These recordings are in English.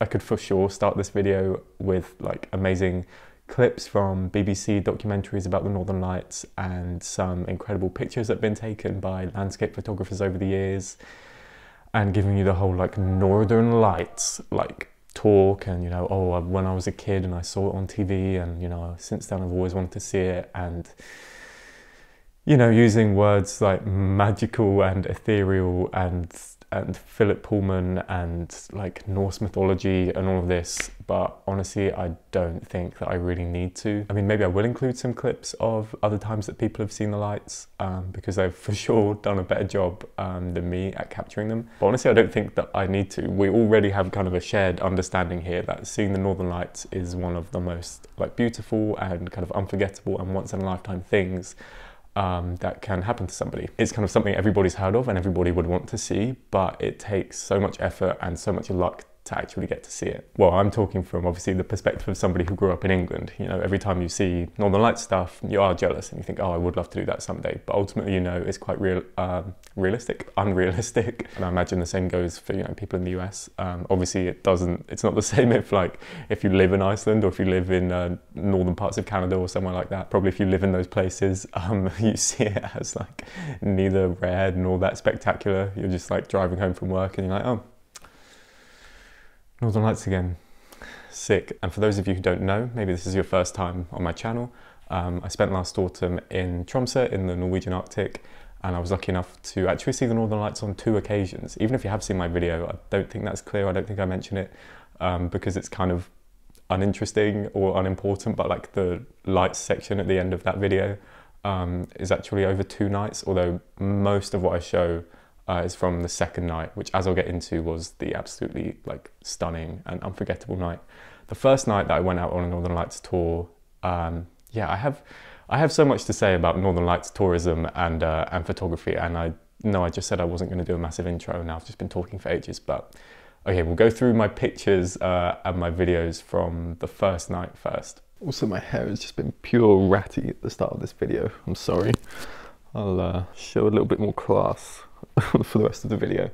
I could for sure start this video with like amazing clips from BBC documentaries about the Northern Lights and some incredible pictures that have been taken by landscape photographers over the years, and giving you the whole like Northern Lights like talk and, you know, oh, when I was a kid and I saw it on TV and, you know, since then I've always wanted to see it, and, you know, using words like magical and ethereal and Philip Pullman and like Norse mythology and all of this, but honestly I don't think that I really need to. I mean, maybe I will include some clips of other times that people have seen the lights because they've for sure done a better job than me at capturing them. But honestly, I don't think that I need to. We already have kind of a shared understanding here that seeing the Northern Lights is one of the most like beautiful and kind of unforgettable and once in a lifetime things that can happen to somebody. It's kind of something everybody's heard of and everybody would want to see, but it takes so much effort and so much luck to actually get to see it. Well, I'm talking from obviously the perspective of somebody who grew up in England. You know, every time you see Northern Lights stuff, you are jealous and you think, oh, I would love to do that someday. But ultimately, you know, it's quite real, unrealistic. And I imagine the same goes for, you know, people in the US. Obviously, it's not the same if like, if you live in Iceland or if you live in northern parts of Canada or somewhere like that. Probably if you live in those places, you see it as like neither rare nor that spectacular. You're just like driving home from work and you're like, oh, Northern Lights again, sick. And for those of you who don't know, maybe this is your first time on my channel, I spent last autumn in Tromsø in the Norwegian Arctic, and I was lucky enough to actually see the Northern Lights on two occasions. Even if you have seen my video, I don't think that's clear, I don't think I mention it, because it's kind of uninteresting or unimportant, but like the lights section at the end of that video is actually over two nights, although most of what I show is from the second night, which, as I'll get into, was the absolutely like stunning and unforgettable night. The first night that I went out on a Northern Lights tour, yeah, I have so much to say about Northern Lights tourism and photography, and I know I just said I wasn't going to do a massive intro and I've just been talking for ages, but okay, we'll go through my pictures and my videos from the first night first. Also, my hair has just been pure ratty at the start of this video, I'm sorry. I'll show a little bit more class for the rest of the video.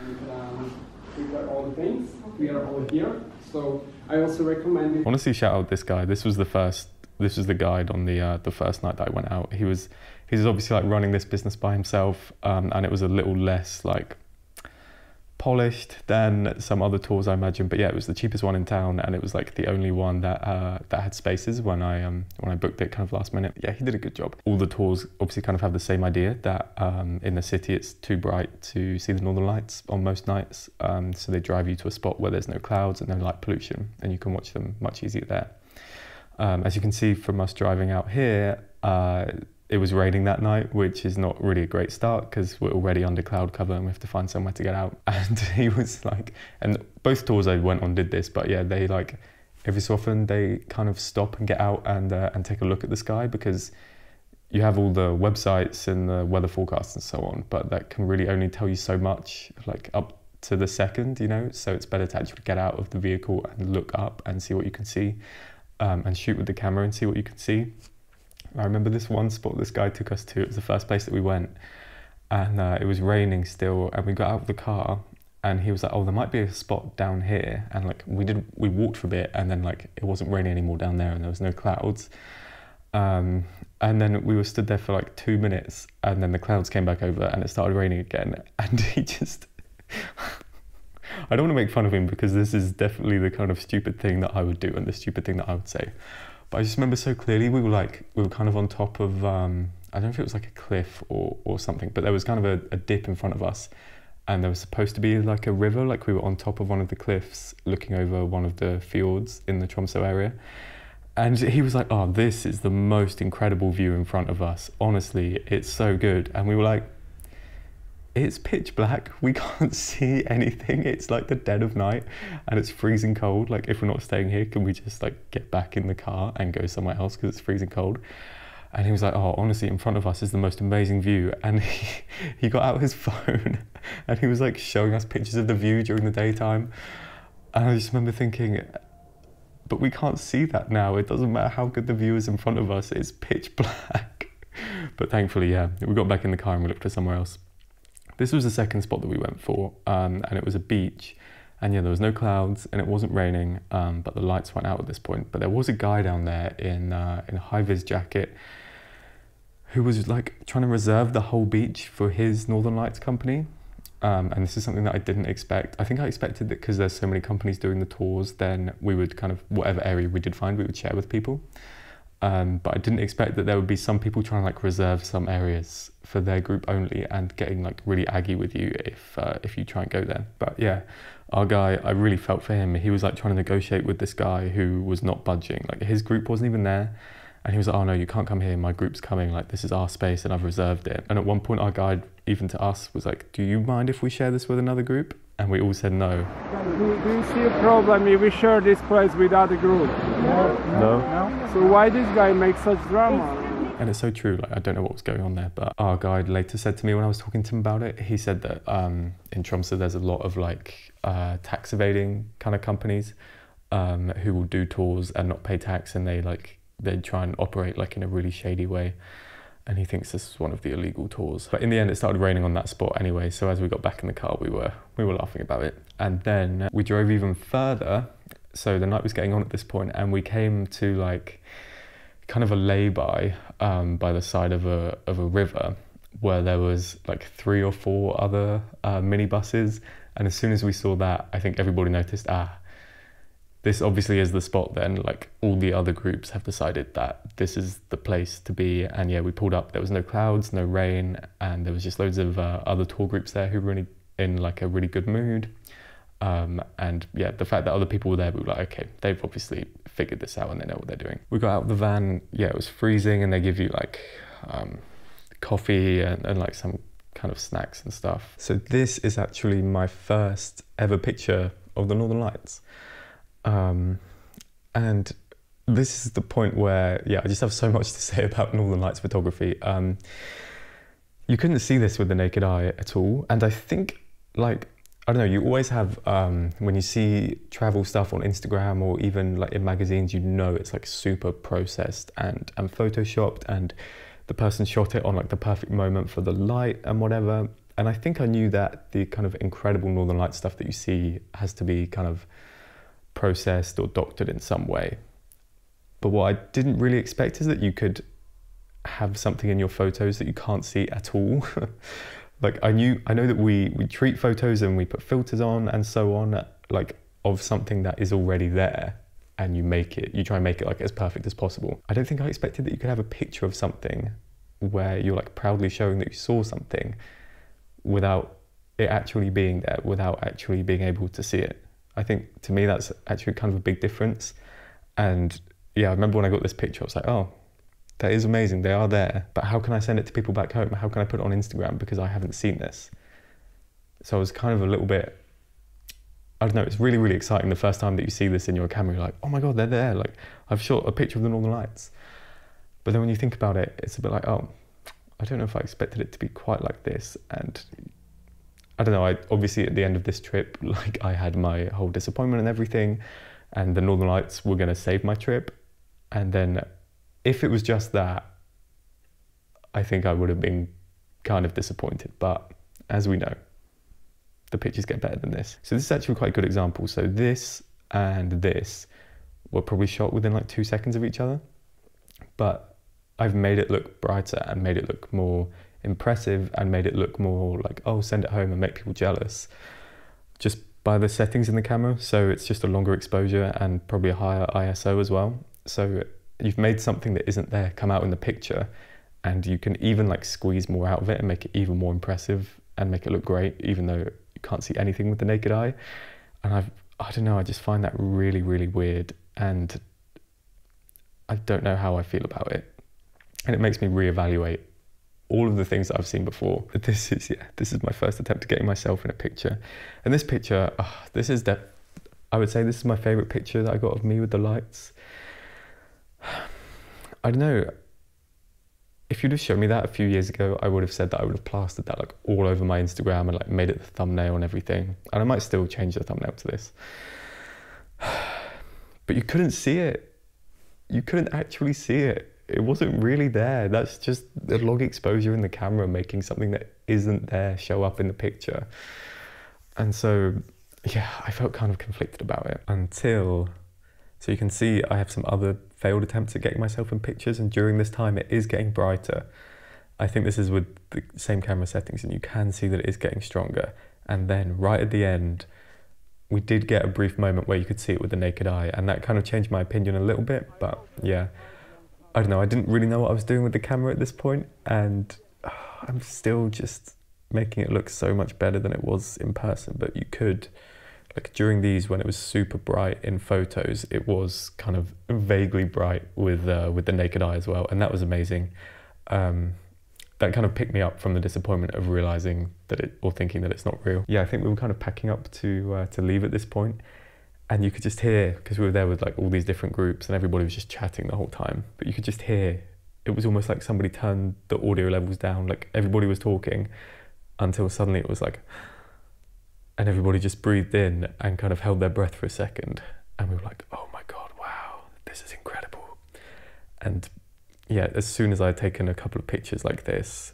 And, these are all the things. We are all here. So I also recommend it. Honestly, shout out this guy. This was the guide on the first night that I went out. He's obviously like running this business by himself, and it was a little less like polished than some other tours, I imagine. But yeah, it was the cheapest one in town, and it was like the only one that that had spaces when I booked it kind of last minute. Yeah, he did a good job. All the tours obviously kind of have the same idea that in the city it's too bright to see the Northern Lights on most nights, so they drive you to a spot where there's no clouds and no light pollution, and you can watch them much easier there. As you can see from us driving out here, it was raining that night, which is not really a great start because we're already under cloud cover and we have to find somewhere to get out. And he was like, and both tours I went on did this, but yeah, they like every so often they kind of stop and get out and take a look at the sky, because you have all the websites and the weather forecasts and so on, but that can really only tell you so much like up to the second, you know, so it's better to actually get out of the vehicle and look up and see what you can see, and shoot with the camera and see what you can see. I remember this one spot this guy took us to, it was the first place that we went, and it was raining still, and we got out of the car and he was like, oh, there might be a spot down here, and like we walked for a bit, and then like it wasn't raining anymore down there and there was no clouds, and then we were stood there for like 2 minutes and then the clouds came back over and it started raining again, and he just I don't want to make fun of him because this is definitely the kind of stupid thing that I would do and the stupid thing that I would say. I just remember so clearly we were kind of on top of I don't know if it was like a cliff or something, but there was kind of a dip in front of us, and there was supposed to be like a river, like we were on top of one of the cliffs looking over one of the fjords in the Tromsø area, and he was like, oh, this is the most incredible view in front of us, honestly, it's so good. And we were like, it's pitch black, we can't see anything, it's like the dead of night and it's freezing cold, like if we're not staying here can we just like get back in the car and go somewhere else because it's freezing cold. And he was like, oh, honestly, in front of us is the most amazing view. And he got out his phone and he was like showing us pictures of the view during the daytime, and I just remember thinking, but we can't see that now, it doesn't matter how good the view is in front of us, it's pitch black. But thankfully, yeah, we got back in the car and we looked for somewhere else. This was the second spot that we went for, and it was a beach, And yeah, there was no clouds and it wasn't raining, but the lights went out at this point. But there was a guy down there in a high-vis jacket who was like trying to reserve the whole beach for his Northern Lights company. And this is something that I didn't expect. I think I expected that because there's so many companies doing the tours, then we would kind of, whatever area we did find, we would share with people. But I didn't expect that there would be some people trying to like reserve some areas for their group only and getting like really aggy with you if you try and go there. But yeah, our guy, I really felt for him. He was like trying to negotiate with this guy who was not budging. Like his group wasn't even there. And he was like, oh no, you can't come here. My group's coming. Like this is our space and I've reserved it. And at one point our guide, even to us, was like, do you mind if we share this with another group? And we all said no. Do you see a problem if we share this place with other group? No. So why this guy make such drama? And it's so true, like I don't know what was going on there, but our guide later said to me when I was talking to him about it, he said that in Tromsø there's a lot of like tax evading kind of companies who will do tours and not pay tax, and they try and operate like in a really shady way. And he thinks this is one of the illegal tours. But in the end, it started raining on that spot anyway, so as we got back in the car, we were laughing about it. And then we drove even further, so the night was getting on at this point, and we came to like kind of a lay-by by the side of a river where there was like 3 or 4 other minibuses. And as soon as we saw that, I think everybody noticed, this obviously is the spot then, like all the other groups have decided that this is the place to be. And yeah, we pulled up, there was no clouds, no rain, and there was just loads of other tour groups there who were in like a really good mood. And yeah, the fact that other people were there, we were like, okay, they've obviously figured this out and they know what they're doing. We got out of the van, yeah, it was freezing, and they give you like coffee and like some kind of snacks and stuff. So this is actually my first ever picture of the Northern Lights. And this is the point where, yeah, I just have so much to say about Northern Lights photography. You couldn't see this with the naked eye at all. And I think, like, I don't know, you always have, when you see travel stuff on Instagram or even like in magazines, you know it's like super processed and photoshopped, and the person shot it on like the perfect moment for the light and whatever. And I think I knew that the kind of incredible Northern Lights stuff that you see has to be kind of processed or doctored in some way. But what I didn't really expect is that you could have something in your photos that you can't see at all. Like I know that we treat photos and we put filters on and so on, like of something that is already there, and you try and make it like as perfect as possible. I don't think I expected that you could have a picture of something where you're like proudly showing that you saw something without it actually being there, without actually being able to see it. I think to me that's actually kind of a big difference. And yeah, I remember when I got this picture, I was like, oh, that is amazing, they are there, but how can I send it to people back home? How can I put it on Instagram, because I haven't seen this? So I was kind of a little bit, I don't know, it's really, really exciting the first time that you see this in your camera, you're like, oh my God, they're there, like I've shot a picture of the Northern Lights. But then when you think about it, it's a bit like, oh, I don't know if I expected it to be quite like this. And I don't know, I obviously at the end of this trip, like I had my whole disappointment and everything, and the Northern Lights were gonna save my trip. And then if it was just that, I think I would have been kind of disappointed. But as we know, the pictures get better than this. So this is actually quite a good example. So this and this were probably shot within like 2 seconds of each other, but I've made it look brighter and made it look more impressive and made it look more like, oh, send it home and make people jealous, just by the settings in the camera. So it's just a longer exposure and probably a higher ISO as well. So you've made something that isn't there come out in the picture, and you can even like squeeze more out of it and make it even more impressive and make it look great, even though you can't see anything with the naked eye. And I don't know, I just find that really, really weird, and I don't know how I feel about it. And it makes me reevaluate all of the things that I've seen before. This is my first attempt at getting myself in a picture. And this picture, I would say this is my favorite picture that I got of me with the lights. I don't know, if you'd have shown me that a few years ago, I would have said that I would have plastered that like all over my Instagram and like made it the thumbnail and everything. And I might still change the thumbnail to this. But you couldn't see it. You couldn't actually see it. It wasn't really there. That's just the log exposure in the camera making something that isn't there show up in the picture. And so yeah, I felt kind of conflicted about it until, so you can see I have some other failed attempts at getting myself in pictures, and during this time it is getting brighter. I think this is with the same camera settings, and you can see that it is getting stronger. And then right at the end, we did get a brief moment where you could see it with the naked eye, and that kind of changed my opinion a little bit, but yeah. I don't know, I didn't really know what I was doing with the camera at this point, and I'm still just making it look so much better than it was in person. But you could, like during these, when it was super bright in photos, it was kind of vaguely bright with the naked eye as well, and that was amazing. That kind of picked me up from the disappointment of realizing that it, or thinking that it's not real. Yeah, I think we were kind of packing up to leave at this point. And you could just hear, because we were there with like all these different groups and everybody was just chatting the whole time, but you could just hear, it was almost like somebody turned the audio levels down, like everybody was talking until suddenly it was like, and everybody just breathed in and kind of held their breath for a second. And we were like, oh my God, wow, this is incredible. And yeah, as soon as I had taken a couple of pictures like this,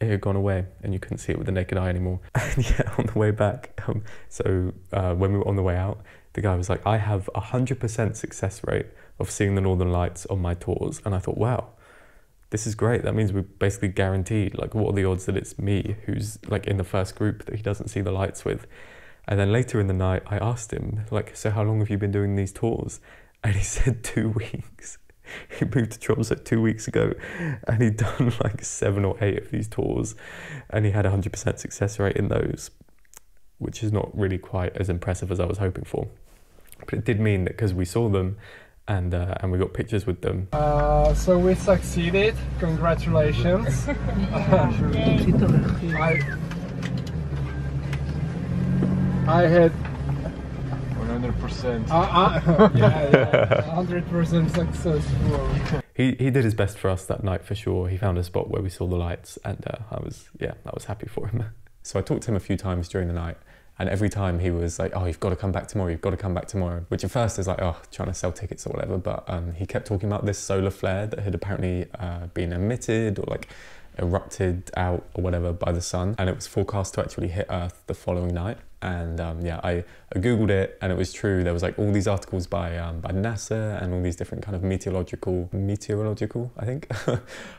it had gone away and you couldn't see it with the naked eye anymore. And yeah, on the way back, when we were on the way out, the guy was like, I have 100% success rate of seeing the Northern Lights on my tours. And I thought, wow, this is great. That means we're basically guaranteed. Like, what are the odds that it's me who's like in the first group that he doesn't see the lights with? And then later in the night, I asked him, like, so how long have you been doing these tours? And he said 2 weeks. He moved to Tromsø 2 weeks ago and he'd done like 7 or 8 of these tours and he had 100% success rate in those, which is not really quite as impressive as I was hoping for. But it did mean that because we saw them and we got pictures with them. So we succeeded. Congratulations. I had 100%. Yeah, 100% successful. He did his best for us that night for sure. He found a spot where we saw the lights, and I was happy for him. So I talked to him a few times during the night, and every time he was like, oh, you've got to come back tomorrow, you've got to come back tomorrow. Which at first is like, oh, trying to sell tickets or whatever, but he kept talking about this solar flare that had apparently been emitted or like erupted out or whatever by the sun, and it was forecast to actually hit Earth the following night. And yeah, I Googled it and it was true. There was like all these articles by NASA and all these different kind of meteorological, I think,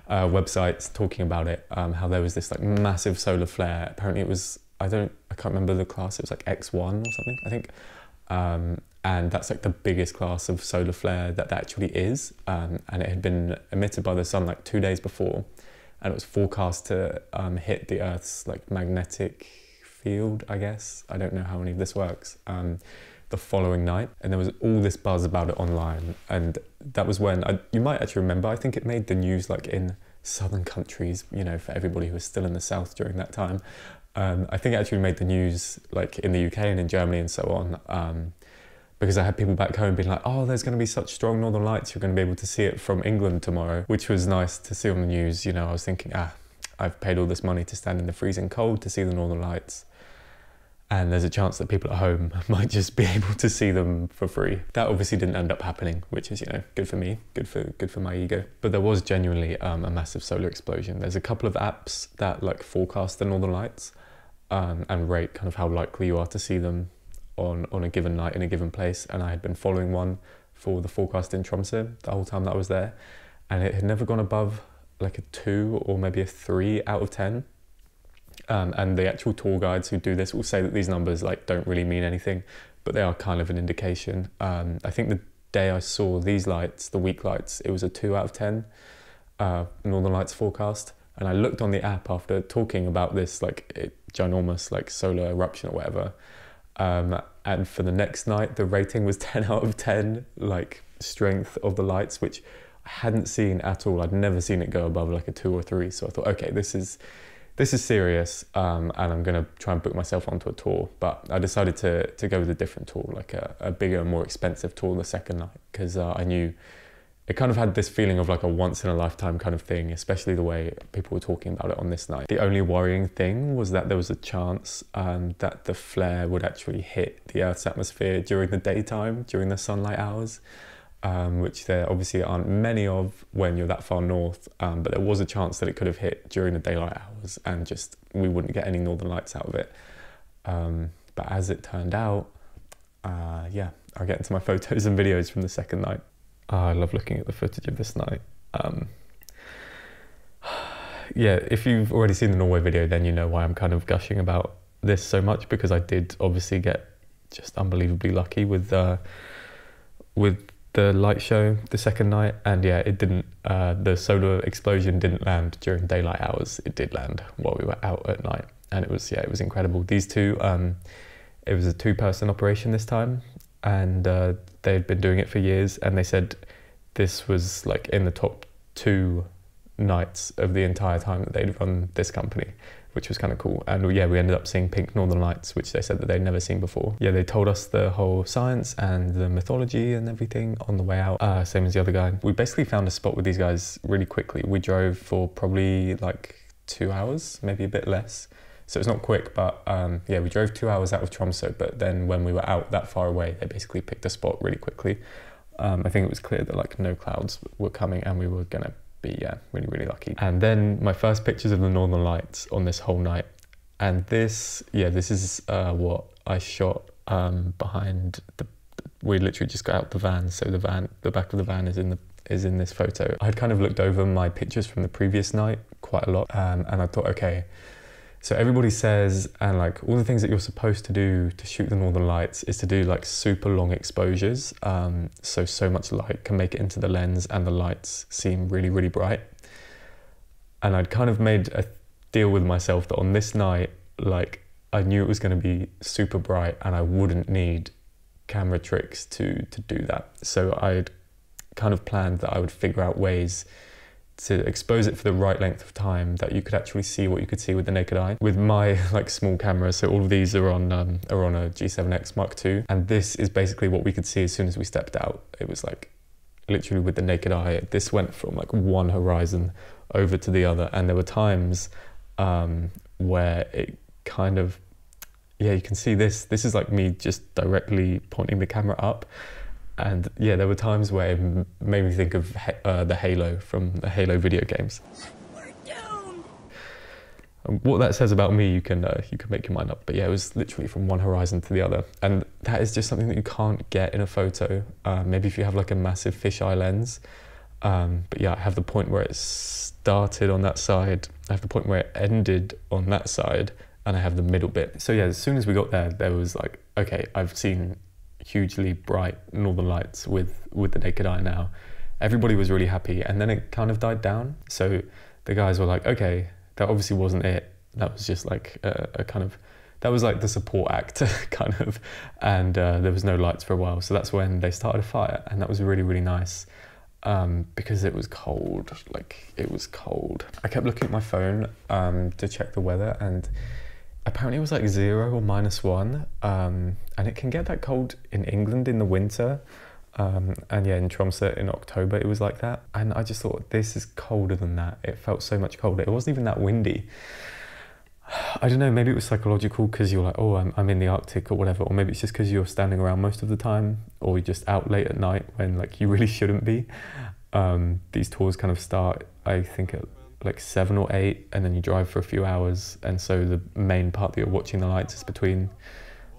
websites talking about it, how there was this like massive solar flare. Apparently it was, I can't remember the class, it was like X1 or something, I think. And that's like the biggest class of solar flare that actually is. And it had been emitted by the sun like 2 days before. And it was forecast to hit the Earth's like magnetic field, I guess. I don't know how any of this works, the following night. And there was all this buzz about it online. And that was when, you might actually remember, I think it made the news like in southern countries, you know, for everybody who was still in the south during that time. I think it actually made the news like in the UK and in Germany and so on, because I had people back home being like, oh, there's going to be such strong northern lights, you're going to be able to see it from England tomorrow, which was nice to see on the news. You know, I was thinking, ah, I've paid all this money to stand in the freezing cold to see the northern lights. And there's a chance that people at home might just be able to see them for free. That obviously didn't end up happening, which is, you know, good for me, good for my ego. But there was genuinely a massive solar explosion. There's a couple of apps that like forecast the northern lights and rate kind of how likely you are to see them on a given night in a given place. And I had been following one for the forecast in Tromsø the whole time that I was there. And it had never gone above like a 2 or maybe a 3 out of 10. And the actual tour guides who do this will say that these numbers like don't really mean anything, but they are kind of an indication. I think the day I saw these lights, the weak lights, it was a 2 out of 10 Northern Lights forecast. And I looked on the app after talking about this like ginormous like solar eruption or whatever, and for the next night the rating was 10 out of 10, like strength of the lights, which I hadn't seen at all. I'd never seen it go above like a 2 or 3, so I thought, okay, this is serious, and I'm gonna try and book myself onto a tour. But I decided to go with a different tour, like a bigger, more expensive tour the second night, because I knew it kind of had this feeling of like a once in a lifetime kind of thing, especially the way people were talking about it on this night. The only worrying thing was that there was a chance that the flare would actually hit the Earth's atmosphere during the daytime, during the sunlight hours, which there obviously aren't many of when you're that far north, but there was a chance that it could have hit during the daylight hours and just we wouldn't get any northern lights out of it, But as it turned out, yeah, I'll get into my photos and videos from the second night. I love looking at the footage of this night. Yeah, if you've already seen the Norway video, then you know why I'm kind of gushing about this so much, because I did obviously get just unbelievably lucky with the light show the second night. And yeah, it didn't, the solar explosion didn't land during daylight hours. It did land while we were out at night. And it was, yeah, it was incredible. These two, it was a two-person operation this time, and they'd been doing it for years, and they said this was like in the top two nights of the entire time that they'd run this company, which was kind of cool. And yeah, we ended up seeing pink northern lights, which they said that they'd never seen before. Yeah, they told us the whole science and the mythology and everything on the way out, same as the other guy. We basically found a spot with these guys really quickly. We drove for probably like 2 hours, maybe a bit less. So it's not quick, but yeah, we drove 2 hours out of Tromsø, but then when we were out that far away, they basically picked a spot really quickly. I think it was clear that like no clouds were coming, and we were gonna be, yeah, really, really lucky. And then my first pictures of the Northern Lights on this whole night. And this, yeah, this is what I shot behind the, we literally just got out the van. So the van, the back of the van is in this photo. I had kind of looked over my pictures from the previous night quite a lot. And I thought, okay, so everybody says, and like all the things that you're supposed to do to shoot the Northern Lights is to do like super long exposures. So much light can make it into the lens and the lights seem really, really bright. And I'd kind of made a deal with myself that on this night, like I knew it was gonna be super bright and I wouldn't need camera tricks to do that. So I'd kind of planned that I would figure out ways to expose it for the right length of time that you could actually see what you could see with the naked eye. With my like small camera, so all of these are on a G7X Mark II, and this is basically what we could see as soon as we stepped out. It was like literally with the naked eye. This went from like one horizon over to the other, and there were times where it kind of, yeah, you can see this. This is like me just directly pointing the camera up. And yeah, there were times where it made me think of the Halo from the Halo video games. We're down. What that says about me, you can make your mind up. But yeah, it was literally from one horizon to the other. And that is just something that you can't get in a photo. Maybe if you have like a massive fisheye lens. But yeah, I have the point where it started on that side. I have the point where it ended on that side. And I have the middle bit. So yeah, as soon as we got there, there was like, okay, I've seen hugely bright northern lights with the naked eye now. Everybody was really happy, and then it kind of died down. So the guys were like, okay, that obviously wasn't it. That was just like a kind of, that was like the support act kind of, and there was no lights for a while. So that's when they started a fire, and that was really, really nice because it was cold, like it was cold. I kept looking at my phone to check the weather, and apparently it was like 0 or -1, and it can get that cold in England in the winter, and yeah, in Tromsø in October it was like that. And I just thought, this is colder than that. It felt so much colder. It wasn't even that windy. I don't know, maybe it was psychological because you're like, oh, I'm in the Arctic or whatever, or maybe it's just because you're standing around most of the time, or you're just out late at night when like you really shouldn't be. These tours kind of start, I think, at like 7 or 8, and then you drive for a few hours, and so the main part that you're watching the lights is between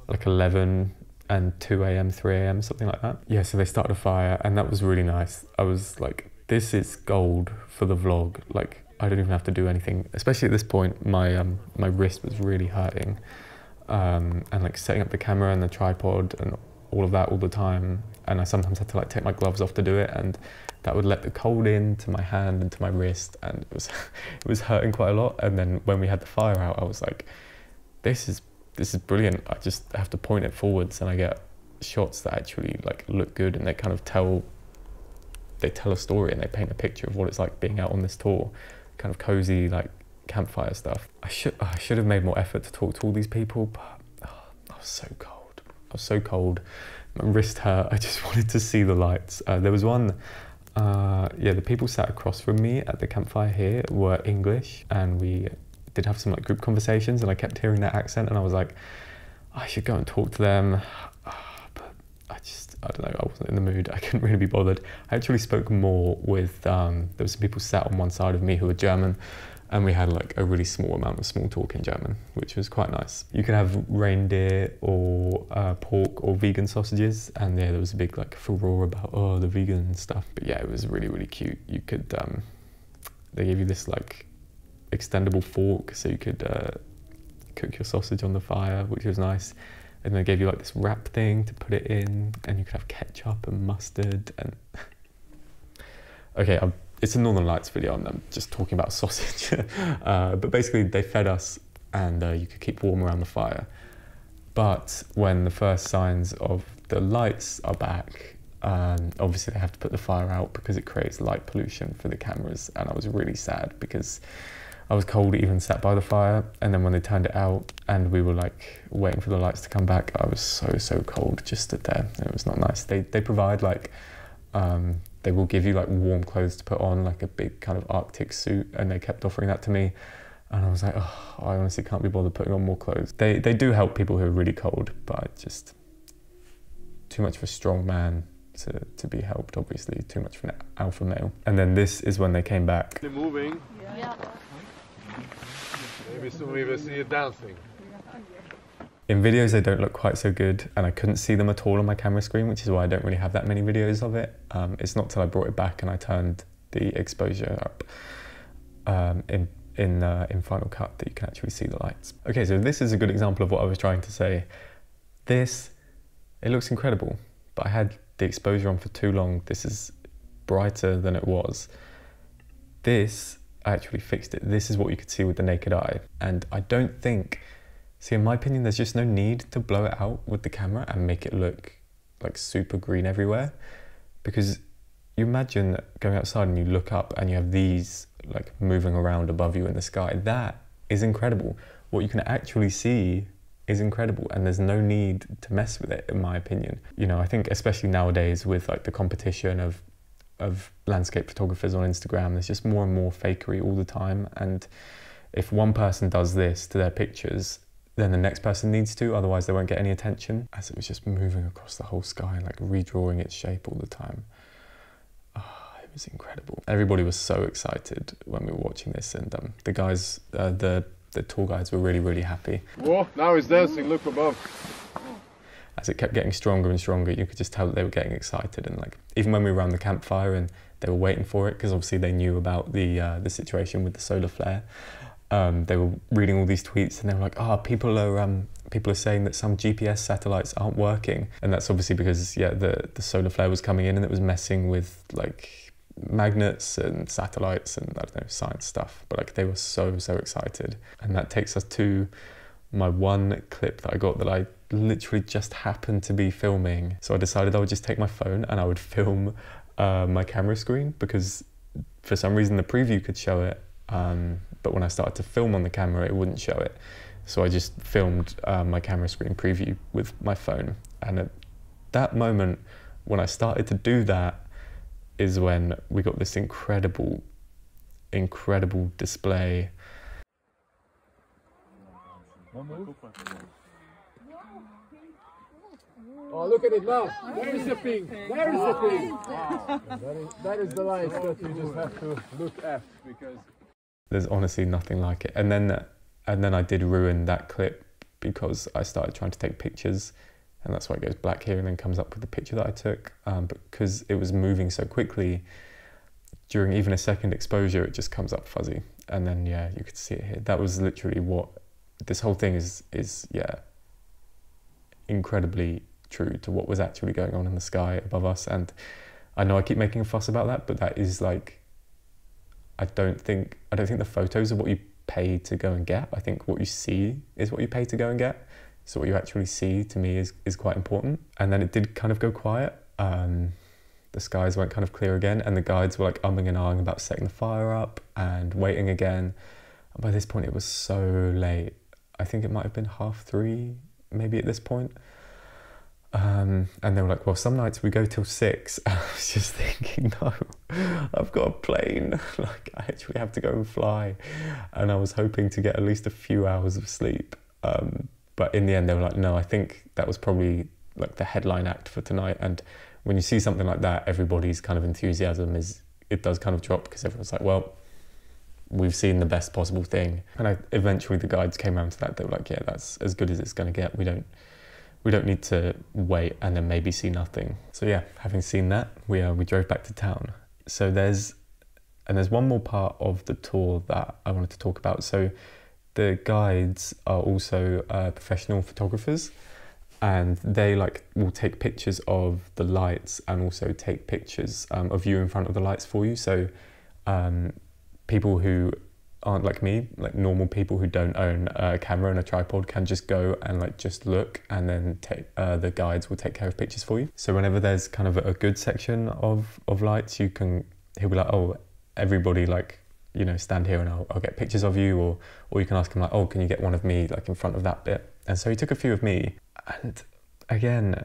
like 11 and 2 AM, 3 AM, something like that. Yeah, so they started a fire, and that was really nice. I was like, this is gold for the vlog. Like, I don't even have to do anything. Especially at this point, my my wrist was really hurting, and like setting up the camera and the tripod and all of that all the time, and I sometimes had to like take my gloves off to do it, and that would let the cold in to my hand and to my wrist, and it was hurting quite a lot. And then when we had the fire out, I was like, this is brilliant. I just have to point it forwards, and I get shots that actually like look good, and they kind of tell a story, and they paint a picture of what it's like being out on this tour, kind of cozy like campfire stuff. I should have made more effort to talk to all these people, but I was so cold. I was so cold, my wrist hurt, I just wanted to see the lights. There was one, yeah, the people sat across from me at the campfire here were English, and we did have some like group conversations, and I kept hearing their accent, and I was like, I should go and talk to them, but I don't know, I wasn't in the mood, I couldn't really be bothered. I actually spoke more with, there were some people sat on one side of me who were German, And we had like a really small amount of small talk in German, which was quite nice. You could have reindeer or pork or vegan sausages, and yeah, there was a big like furore about, oh, the vegan stuff. But yeah, it was really, really cute. You could, they gave you this like extendable fork so you could cook your sausage on the fire, which was nice. And they gave you like this wrap thing to put it in, and you could have ketchup and mustard and... Okay, it's a Northern Lights video and I'm just talking about sausage. But basically they fed us and you could keep warm around the fire. But when the first signs of the lights are back, obviously they have to put the fire out because it creates light pollution for the cameras. And I was really sad because I was cold even sat by the fire, and then when they turned it out and we were like waiting for the lights to come back, I was so cold, just stood there. It was not nice. They provide like, they will give you like warm clothes to put on, like a big kind of Arctic suit, and they kept offering that to me. And I was like, oh, I honestly can't be bothered putting on more clothes. They do help people who are really cold, but just too much of a strong man to be helped, obviously, too much of an alpha male. And then this is when they came back. They're moving. Yeah. Maybe soon we will see you dancing. In videos they don't look quite so good, and I couldn't see them at all on my camera screen, which is why I don't really have that many videos of it. It's not till I brought it back and I turned the exposure up in Final Cut that you can actually see the lights. Okay, so this is a good example of what I was trying to say. This, it looks incredible, but I had the exposure on for too long. This is brighter than it was. This, I actually fixed it. This is what you could see with the naked eye. And I don't think, see, in my opinion, there's just no need to blow it out with the camera and make it look like super green everywhere. Because you imagine going outside and you look up and you have these like moving around above you in the sky. That is incredible. What you can actually see is incredible, and there's no need to mess with it, in my opinion. You know, I think especially nowadays with like the competition of landscape photographers on Instagram, there's just more and more fakery all the time. And if one person does this to their pictures, then the next person needs to, otherwise they won't get any attention. As it was just moving across the whole sky and like redrawing its shape all the time. Ah, it was incredible. Everybody was so excited when we were watching this, and the guys, the tour guides were really, really happy. Oh, now he's dancing, look above. As it kept getting stronger and stronger, you could just tell that they were getting excited. And like, even when we were around the campfire and they were waiting for it, because obviously they knew about the situation with the solar flare, they were reading all these tweets and they were like, oh, people are saying that some GPS satellites aren't working. And that's obviously because, yeah, the solar flare was coming in and it was messing with like magnets and satellites and I don't know, science stuff. But like, they were so excited. And that takes us to my one clip that I got that I literally just happened to be filming. So I decided I would just take my phone and I would film my camera screen, because for some reason the preview could show it, but when I started to film on the camera it wouldn't show it. So I just filmed my camera screen preview with my phone, and at that moment when I started to do that is when we got this incredible display. One move. Oh, look at it now. There is the thing. There is the thing. Wow. That is the light that you just have to look at, because there's honestly nothing like it. And then I did ruin that clip because I started trying to take pictures, and that's why it goes black here and then comes up with the picture that I took. Because it was moving so quickly, during even a second exposure, it just comes up fuzzy. And then yeah, you could see it here. That was literally what this whole thing is yeah, incredibly true to what was actually going on in the sky above us. And I know I keep making a fuss about that, but that is like, I don't think the photos are what you pay to go and get. I think what you see is what you pay to go and get. So what you actually see, to me, is quite important. And then it did kind of go quiet. The skies went kind of clear again, and the guides were like umming and ahhing about setting the fire up and waiting again. And by this point it was so late. I think it might have been 3:30 maybe at this point. And they were like, well, some nights we go till 6. And I was just thinking, no, I've got a plane. Like, I actually have to go and fly. And I was hoping to get at least a few hours of sleep. But in the end, they were like, no, I think that was probably like the headline act for tonight. And when you see something like that, everybody's kind of enthusiasm it does kind of drop, because everyone's like, well, we've seen the best possible thing. And eventually the guides came around to that. They were like, yeah, that's as good as it's going to get. We don't need to wait and then maybe see nothing. So yeah, having seen that, we drove back to town. So there's one more part of the tour that I wanted to talk about. So the guides are also professional photographers, and they will take pictures of the lights and also take pictures of you in front of the lights for you. So people who aren't like me, normal people who don't own a camera and a tripod, can just go and just look, and then the guides will take care of pictures for you. So whenever there's kind of a good section of lights, you can, he'll be like, oh, everybody you know, stand here and I'll get pictures of you, or you can ask him oh, can you get one of me in front of that bit? And so he took a few of me. And again,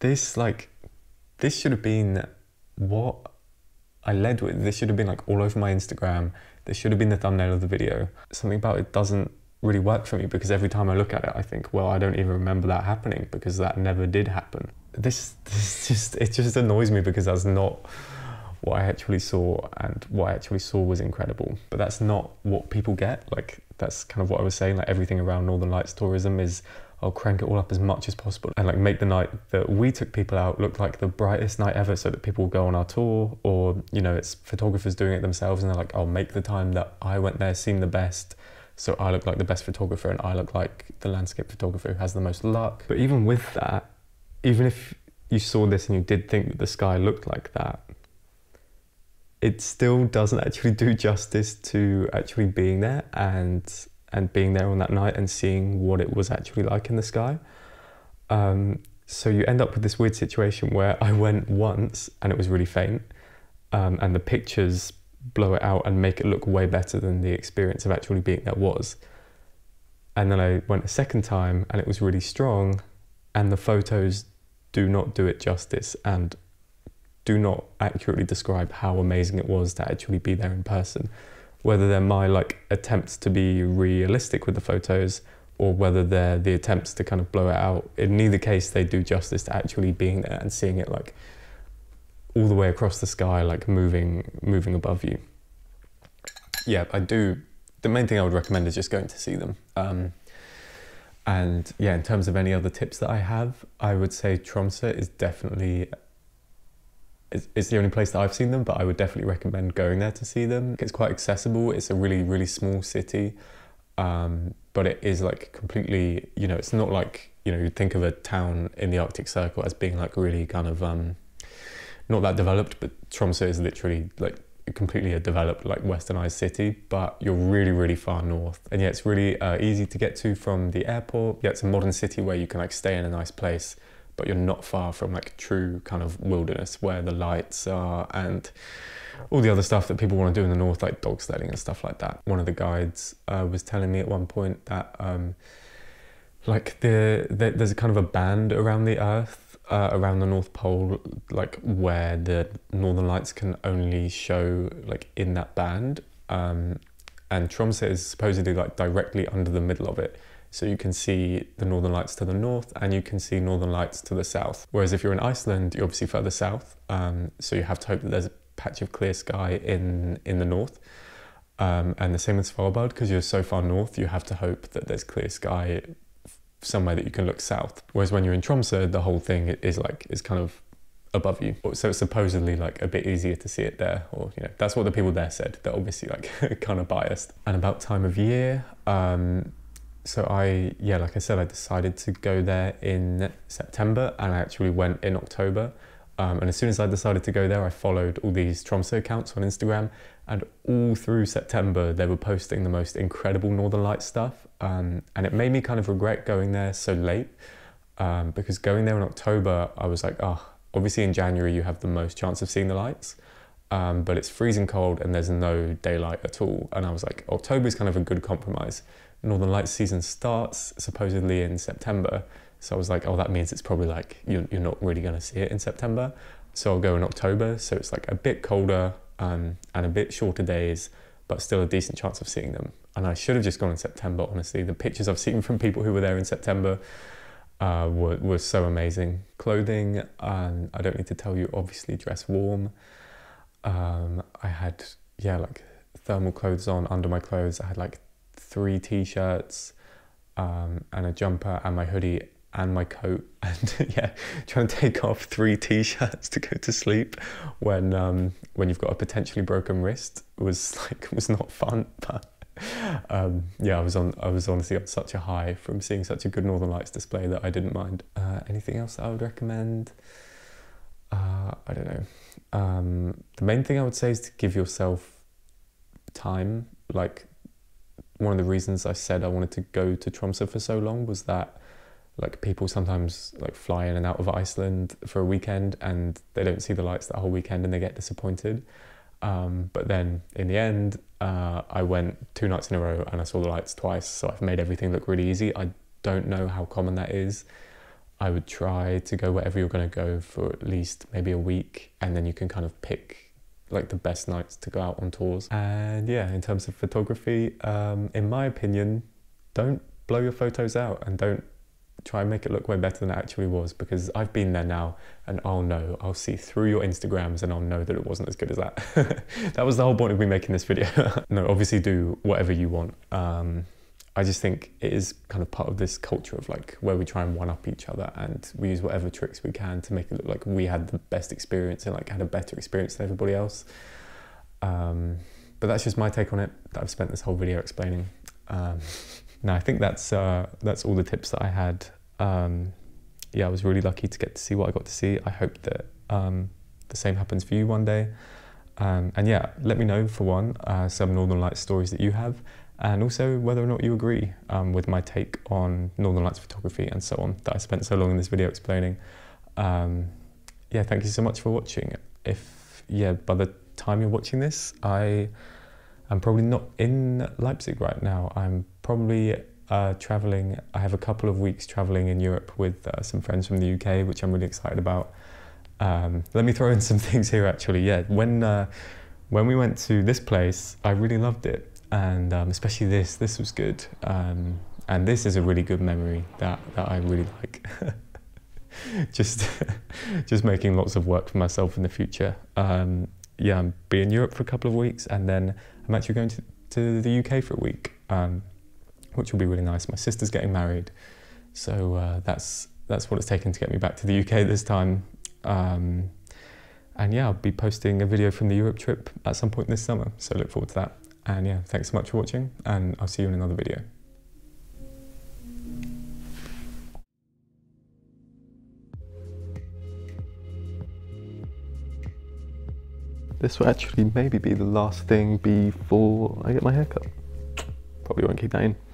this should have been what I led with. This should have been all over my Instagram. This should have been the thumbnail of the video. Something about it doesn't really work for me, because every time I look at it, I think, well, I don't even remember that happening, because that never did happen. This just, it just annoys me, because that's not what I actually saw, and what I actually saw was incredible. But that's not what people get. That's kind of what I was saying, everything around Northern Lights tourism is, I'll crank it all up as much as possible and make the night that we took people out look like the brightest night ever, so that people will go on our tour, or, you know, it's photographers doing it themselves, and they're like, I'll make the time that I went there seem the best, so I look like the best photographer and I look like the landscape photographer who has the most luck. But even with that, even if you saw this and you did think that the sky looked like that, it still doesn't actually do justice to actually being there and being there on that night and seeing what it was actually like in the sky. So you end up with this weird situation where I went once and it was really faint, and the pictures blow it out and make it look way better than the experience of actually being there was. And then I went a second time and it was really strong, and the photos do not do it justice and do not accurately describe how amazing it was to actually be there in person. Whether they're my attempts to be realistic with the photos, or whether they're the attempts to kind of blow it out, in neither case they do justice to actually being there and seeing it all the way across the sky, moving above you. Yeah, the main thing I would recommend is just going to see them. And yeah, in terms of any other tips that I have, I would say Tromsø is definitely, it's the only place that I've seen them, but I would definitely recommend going there to see them. It's quite accessible. It's a really, really small city, but it is completely, you know, it's not you'd think of a town in the Arctic Circle as being really kind of not that developed, but Tromsø is literally completely a developed westernized city, but you're really, really far north. And yeah, it's really easy to get to from the airport. Yeah, it's a modern city where you can stay in a nice place, but you're not far from true kind of wilderness where the lights are and all the other stuff that people want to do in the north, dog sledding and stuff like that. One of the guides was telling me at one point that there's a kind of a band around the earth, around the North Pole, where the northern lights can only show in that band, and Tromsø is supposedly directly under the middle of it. So you can see the northern lights to the north and you can see northern lights to the south. Whereas if you're in Iceland, you're obviously further south. So you have to hope that there's a patch of clear sky in the north. And the same with Svalbard, because you're so far north, you have to hope that there's clear sky somewhere that you can look south. Whereas when you're in Tromsø, the whole thing is kind of above you. So it's supposedly a bit easier to see it there, or, you know, that's what the people there said. They're obviously kind of biased. And about time of year, so yeah, like I said, I decided to go there in September and I actually went in October. And as soon as I decided to go there, I followed all these Tromsø accounts on Instagram, and all through September, they were posting the most incredible Northern Lights stuff. And it made me kind of regret going there so late, because going there in October, I was like, oh, obviously in January, you have the most chance of seeing the lights. But it's freezing cold and there's no daylight at all. And I was like, October is kind of a good compromise. Northern Lights season starts supposedly in September. So I was like, oh, that means it's probably you're not really going to see it in September. So I'll go in October. So it's a bit colder and a bit shorter days, but still a decent chance of seeing them. And I should have just gone in September, honestly. The pictures I've seen from people who were there in September were so amazing. Clothing, I don't need to tell you, obviously dress warm. I had, yeah, thermal clothes on under my clothes. I had like 3 t-shirts and a jumper and my hoodie and my coat, and yeah, trying to take off 3 t-shirts to go to sleep when you've got a potentially broken wrist was not fun. But yeah, I was honestly on such a high from seeing such a good Northern Lights display that I didn't mind. Anything else that I would recommend? I don't know. The main thing I would say is to give yourself time. Like, one of the reasons I said I wanted to go to Tromsø for so long was that like people sometimes like fly in and out of Iceland for a weekend and they don't see the lights that whole weekend and they get disappointed. But then in the end, I went 2 nights in a row and I saw the lights twice, so I've made everything look really easy. I don't know how common that is. I would try to go wherever you're going to go for at least maybe a week, and then you can kind of pick like the best nights to go out on tours. And yeah, in terms of photography, in my opinion, don't blow your photos out and don't try and make it look way better than it actually was, because I've been there now and I'll know. I'll see through your Instagrams and I'll know that it wasn't as good as that. That was the whole point of me making this video. No, obviously do whatever you want. I just think it is kind of part of this culture of like where we try and one-up each other, and we use whatever tricks we can to make it look like we had the best experience and like had a better experience than everybody else. But that's just my take on it that I've spent this whole video explaining. No, I think that's all the tips that I had. Yeah, I was really lucky to get to see what I got to see. I hope that the same happens for you one day. And yeah, let me know, for one, some Northern Lights stories that you have, and also whether or not you agree with my take on Northern Lights photography and so on that I spent so long in this video explaining. Yeah, thank you so much for watching. If, yeah, by the time you're watching this, I'm probably not in Leipzig right now. I'm probably traveling. I have a couple of weeks traveling in Europe with some friends from the UK, which I'm really excited about. Let me throw in some things here actually. Yeah, when we went to this place, I really loved it. And especially this was good. And this is a really good memory that I really like. just making lots of work for myself in the future. Yeah, I'll be in Europe for a couple of weeks, and then I'm actually going to the UK for a week, which will be really nice. My sister's getting married, so that's what it's taken to get me back to the UK this time. And yeah, I'll be posting a video from the Europe trip at some point this summer, so look forward to that. And yeah, thanks so much for watching, and I'll see you in another video. This will actually maybe be the last thing before I get my haircut. Probably won't keep that in.